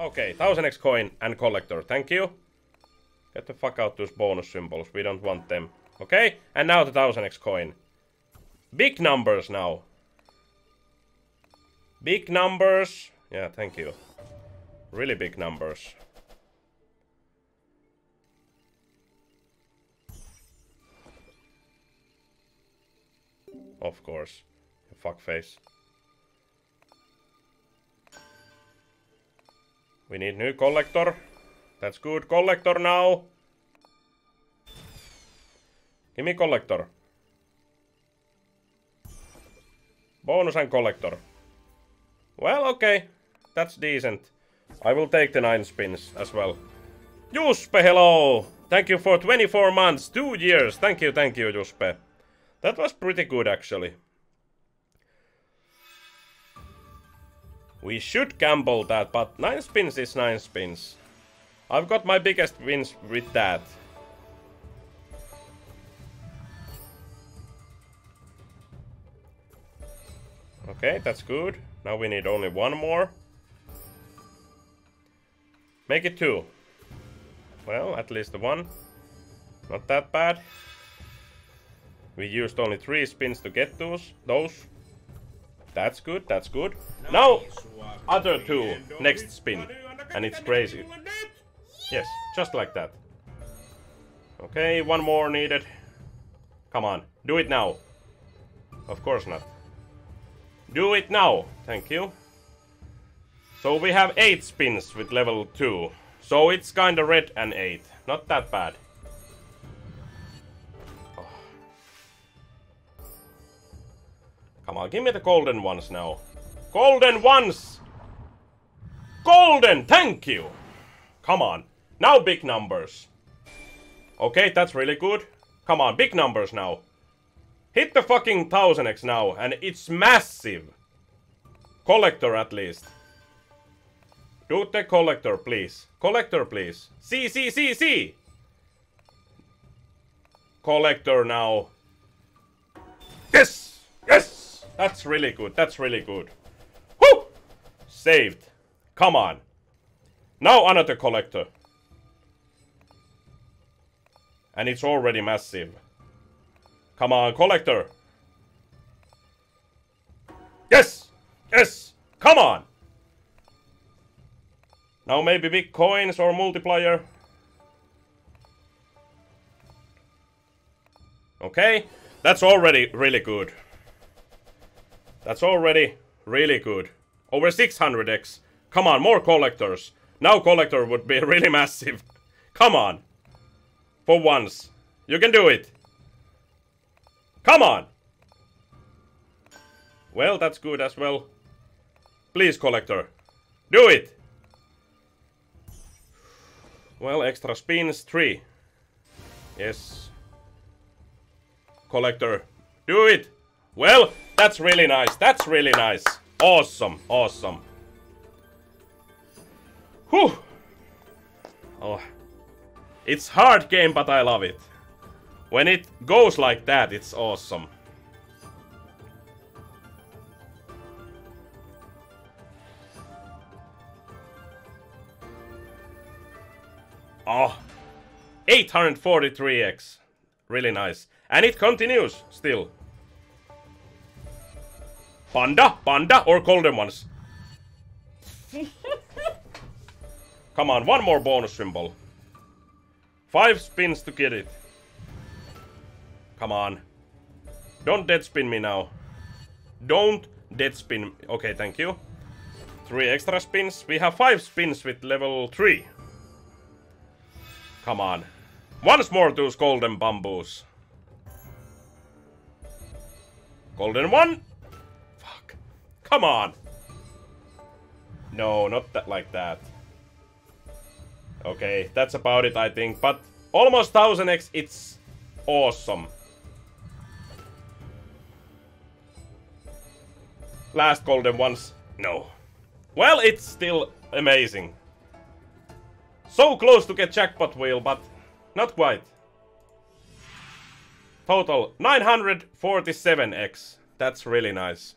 Okay, 1000x coin and collector, thank you. Get the fuck out those bonus symbols, we don't want them. Okay, and now the 1000x coin. Big numbers now. Big numbers. Yeah, thank you. Really big numbers. Of course. Fuckface. We need new collector. That's good. Collector now. Give me collector. Bonus and collector. Well, okay. That's decent. I will take the 9 spins as well. Juspe, hello! Thank you for 24 months, 2 years. Thank you, Juspe. That was pretty good, actually. We should gamble that, but 9 spins is 9 spins. I've got my biggest wins with that. Okay, that's good. Now we need only one more. Make it 2. Well, at least 1. Not that bad. We used only 3 spins to get those. That's good, that's good. Now, other 2. Next spin. And it's crazy. Yes, just like that. Okay, 1 more needed. Come on, do it now. Of course not. Do it now. Thank you. So we have 8 spins with level 2. So it's kinda red and 8. Not that bad. Oh. Come on, give me the golden ones now. Golden ones! Golden! Thank you! Come on. Now big numbers. Okay, that's really good. Come on, big numbers now. Hit the fucking 1000x now, and it's massive. Collector at least. Do the collector, please. Collector, please. See, see, see, see! Collector now. Yes! Yes! That's really good. That's really good. Woo! Saved. Come on. Now another collector. And it's already massive. Come on, collector. Yes! Yes! Come on! Now maybe big coins or multiplier. Okay, that's already really good. That's already really good. Over 600x. Come on, more collectors. Now collector would be really massive. Come on. For once. You can do it. Come on. Well, that's good as well. Please, collector. Do it. Well, extra spins, 3. Yes. Collector, do it! Well, that's really nice, that's really nice. Awesome, awesome. Whew! Oh. It's hard game, but I love it. When it goes like that, it's awesome. Oh, 843x. Really nice. And it continues still. Panda, panda, or golden ones. Come on, 1 more bonus symbol. 5 spins to get it. Come on. Don't dead spin me now. Don't dead spin me. Okay, thank you. 3 extra spins. We have 5 spins with level 3. Come on. Once more those golden bamboos. Golden 1. Fuck. Come on. No, not that like that. Okay, that's about it, I think. But almost 1000x, it's awesome. Last golden ones. No. Well, it's still amazing. So close to get jackpot wheel, but not quite. Total 947x. That's really nice.